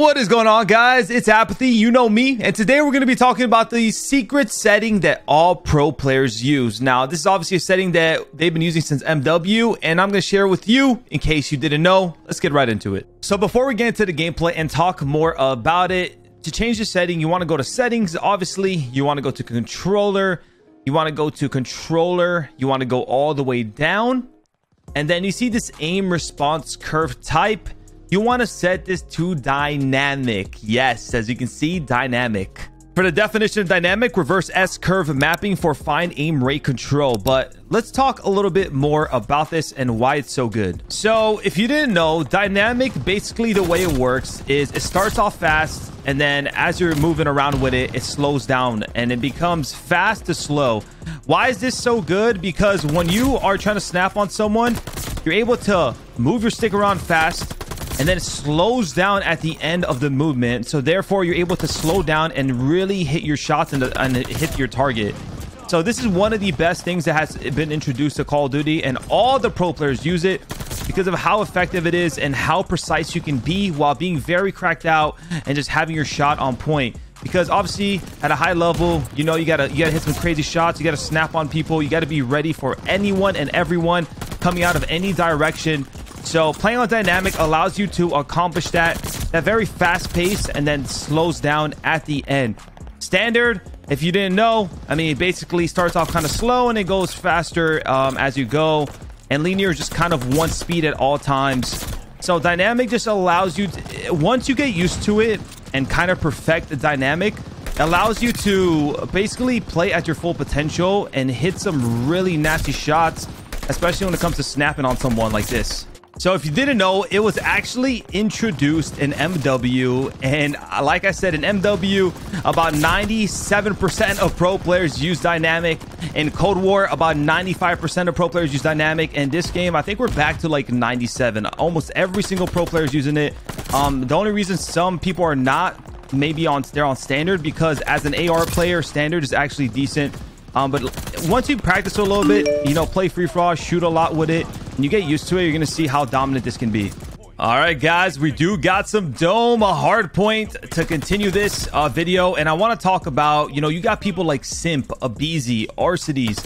What is going on, guys? It's Apathy, you know me, and today we're going to be talking about the secret setting that all pro players use. Now, this is obviously a setting that they've been using since MW, and I'm going to share with you in case you didn't know. Let's get right into it. So before we get into the gameplay and talk more about it, to change the setting, you want to go to settings, obviously. You want to go to controller. You want to go to controller. You want to go all the way down, and then you see this aim response curve type. You want to set this to dynamic. Yes, as you can see, dynamic. For the definition of dynamic, reverse S-curve mapping for fine aim rate control. But let's talk a little bit more about this and why it's so good. So if you didn't know, dynamic, basically the way it works is it starts off fast, and then as you're moving around with it, it slows down and it becomes fast to slow. Why is this so good? Because when you are trying to snap on someone, you're able to move your stick around fast, and then it slows down at the end of the movement. So therefore, you're able to slow down and really hit your shots and hit your target. So this is one of the best things that has been introduced to Call of Duty, and all the pro players use it because of how effective it is and how precise you can be while being very cracked out and just having your shot on point. Because obviously, at a high level, you know, you gotta hit some crazy shots. You gotta snap on people. You gotta be ready for anyone and everyone coming out of any direction. So playing on dynamic allows you to accomplish that very fast pace and then slows down at the end. Standard, if you didn't know, I mean, it basically starts off kind of slow and it goes faster as you go. And linear is just kind of one speed at all times. So dynamic just allows you to, once you get used to it and kind of perfect the dynamic, it allows you to basically play at your full potential and hit some really nasty shots, especially when it comes to snapping on someone like this. So if you didn't know, it was actually introduced in MW, and like I said, in MW, about 97% of pro players use dynamic. In Cold War, about 95% of pro players use dynamic. And this game, I think we're back to like 97. Almost every single pro player is using it. The only reason some people are not, maybe they're on standard, because as an AR player, standard is actually decent. But once you practice a little bit, you know, play free-for-all, shoot a lot with it, and you get used to it, you're going to see how dominant this can be. All right, guys, we do got some dome, a hard point to continue this video. And I want to talk about, you know, you got people like Simp, Abizi, Arcades,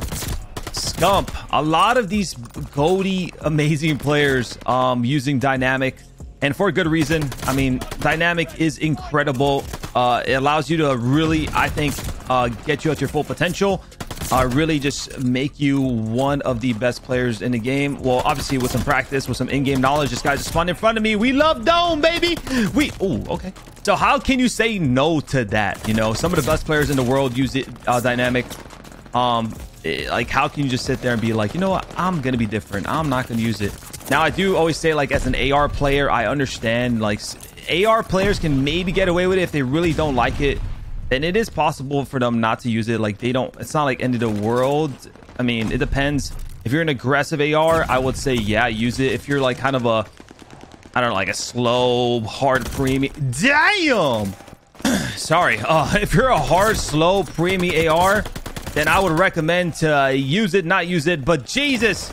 Scump. A lot of these goaty, amazing players using dynamic. And for a good reason. I mean, dynamic is incredible. It allows you to really, I think, get you at your full potential. Really just make you one of the best players in the game. Well, obviously with some practice, with some in-game knowledge. This guy just spawned in front of me. We love dome, baby. Okay. So how can you say no to that? You know, some of the best players in the world use it, dynamic. Like, how can you just sit there and be like, you know what? I'm going to be different. I'm not going to use it. Now, I do always say, like, as an AR player, I understand, like, AR players can maybe get away with it if they really don't like it. And it is possible for them not to use it. Like, they don't, it's not like end of the world. I mean, it depends. If you're an aggressive AR, I would say, yeah, use it. If you're like kind of a, I don't know, like a slow, hard premium. Damn. Sorry. If you're a hard, slow, premium AR, then I would recommend to use it, not use it. But Jesus,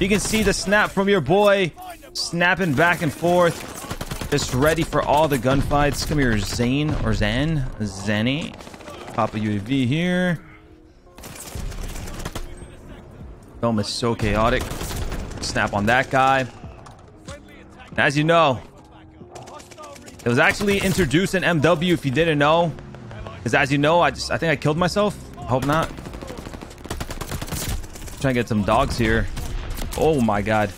you can see the snap from your boy, snapping back and forth. Just ready for all the gunfights. Come here, Zane or Zan. Zanny. Pop a UAV here. Dome is so chaotic. Snap on that guy. And as you know, it was actually introduced in MW if you didn't know. Because as you know, I think I killed myself. I hope not. Trying to get some dogs here. Oh my god.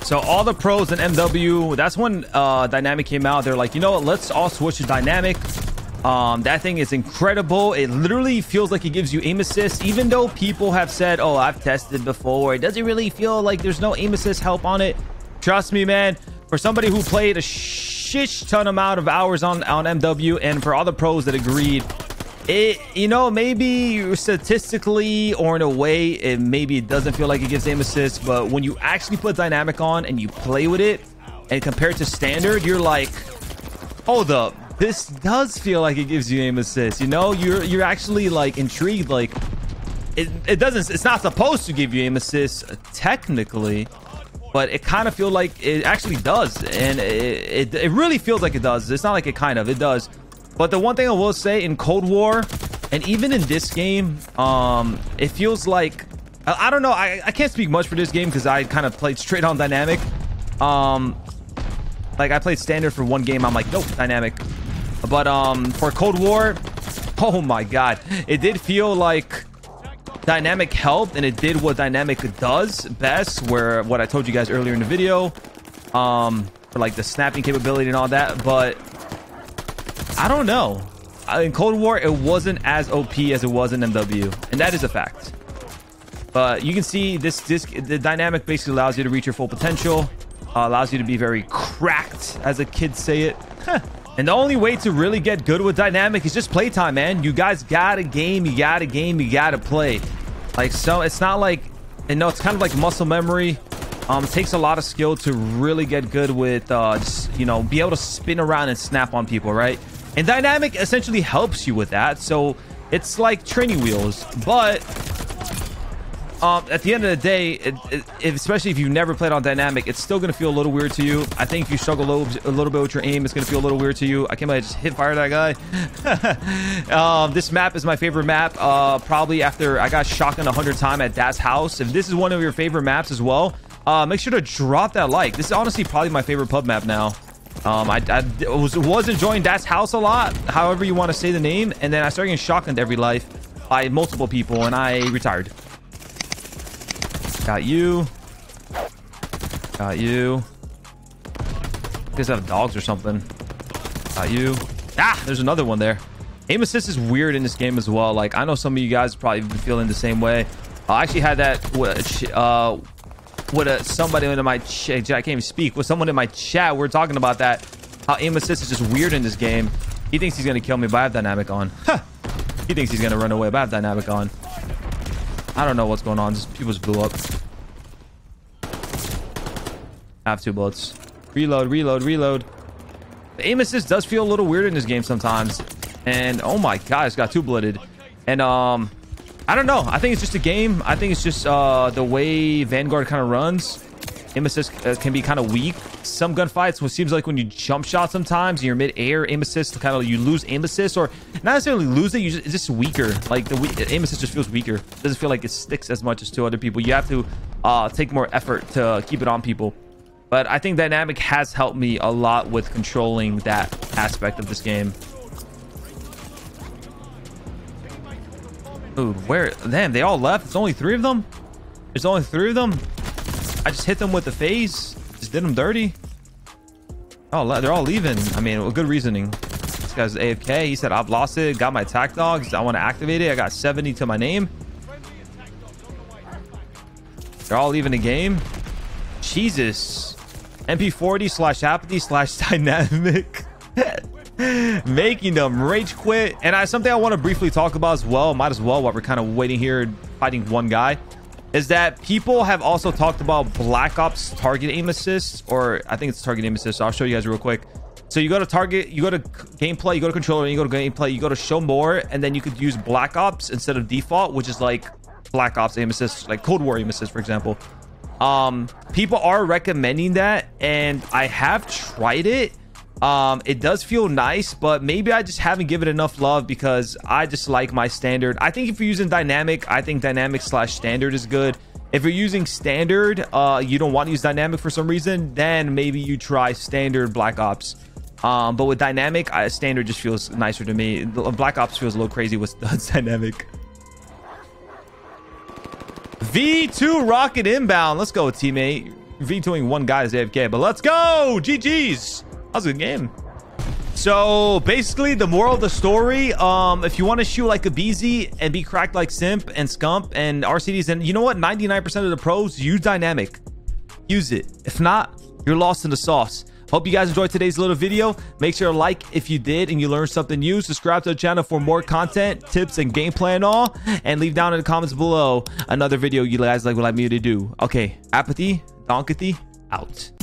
So all the pros in MW, that's when dynamic came out. They're like, you know what? Let's all switch to dynamic. That thing is incredible. It literally feels like it gives you aim assist, even though people have said, oh, I've tested before. It doesn't really feel like there's no aim assist help on it. Trust me, man. For somebody who played a shish ton amount of hours on MW, and for all the pros that agreed, it, you know, maybe statistically or in a way, it maybe it doesn't feel like it gives aim assist, but when you actually put dynamic on and you play with it and compare it to standard, you're like, hold up, this does feel like it gives you aim assist. You know, you're actually like intrigued. Like it doesn't, it's not supposed to give you aim assist technically, but it kind of feels like it actually does, and it really feels like it does. It's not like it kind of, it does. But the one thing I will say, in Cold War, and even in this game, it feels like, I don't know, I can't speak much for this game because I kind of played straight on Dynamic. Like, I played Standard for one game, I'm like, nope, Dynamic. But for Cold War, oh my god, it did feel like Dynamic helped, and it did what Dynamic does best, where what I told you guys earlier in the video, for like the snapping capability and all that. But I don't know, in Cold War it wasn't as OP as it was in MW, and that is a fact. But you can see the Dynamic basically allows you to reach your full potential, allows you to be very cracked, as a kid say it. And the only way to really get good with Dynamic is just playtime, man. You guys got a game, you got a game, you got to play. Like, so it's not like, and no, it's kind of like muscle memory. It takes a lot of skill to really get good with, just, you know, be able to spin around and snap on people, right? And Dynamic essentially helps you with that. So it's like training wheels, but at the end of the day, especially if you've never played on Dynamic, it's still going to feel a little weird to you. I think if you struggle a little bit with your aim, it's going to feel a little weird to you. I can't believe I just hit fire that guy. This map is my favorite map, probably after I got shotgunned 100 times at Dad's house. If this is one of your favorite maps as well, make sure to drop that like. This is honestly probably my favorite pub map now. I was enjoying Dad's house a lot, however you want to say the name, and then I started getting shotgunned every life by multiple people, and I retired. Got you. Got you. I guess I have dogs or something. Got you. Ah, there's another one there. Aim assist is weird in this game as well. Like, I know some of you guys probably been feeling the same way. I actually had that with somebody in my chat. I can't even speak. With someone in my chat, we're talking about that. How aim assist is just weird in this game. He thinks he's gonna kill me, but I have dynamic on. Huh. He thinks he's gonna run away, but I have dynamic on. I don't know what's going on. Just people just blew up. I have 2 bullets. Reload, reload, reload. The aim assist does feel a little weird in this game sometimes. And oh my god, it's got 2-bulleted. And I don't know. I think it's just a game. I think it's just the way Vanguard kind of runs. Aim assist can be kind of weak. Some gunfights, it seems like when you jump shot sometimes, you're mid-air, aim assist, kind of you lose aim assist, or not necessarily lose it, it's just weaker. Like, the aim assist just feels weaker. It doesn't feel like it sticks as much as to other people. You have to take more effort to keep it on people. But I think Dynamic has helped me a lot with controlling that aspect of this game. Dude, where? Damn, they all left? It's only 3 of them? There's only 3 of them? I just hit them with the phase. Just did them dirty. Oh, they're all leaving. I mean, well, good reasoning. This guy's AFK. He said, I've lost it. Got my attack dogs. I want to activate it. I got 70 to my name. They're all leaving the game. Jesus. MP40/apathy/dynamic. Making them rage quit. And something I want to briefly talk about as well. Might as well while we're kind of waiting here fighting one guy. Is that people have also talked about Black Ops target aim assist, or I think it's target aim assist. So I'll show you guys real quick. So you go to target, you go to gameplay, you go to controller, and you go to gameplay, you go to show more, and then you could use Black Ops instead of default, which is like Black Ops aim assist, like Cold War aim assist, for example. People are recommending that, and I have tried it. It does feel nice, but maybe I just haven't given it enough love because I just like my standard. I think if you're using dynamic, I think dynamic/standard is good. If you're using standard, you don't want to use dynamic for some reason, then maybe you try standard Black Ops. But with dynamic, standard just feels nicer to me. Black Ops feels a little crazy with dynamic. V2 rocket inbound. Let's go, teammate. V2ing one guy is AFK, but let's go. GG's. That was a good game. So basically the moral of the story, if you want to shoot like Abizi and be cracked like Simp and Scump and Arcades, and you know what, 99% of the pros use dynamic. Use it. If not, you're lost in the sauce. Hope you guys enjoyed today's little video. Make sure to like if you did and you learned something new. Subscribe to the channel for more content, tips, and gameplay and all. And leave down in the comments below another video you guys like me to do. Okay, Apathy, Donkathy, out.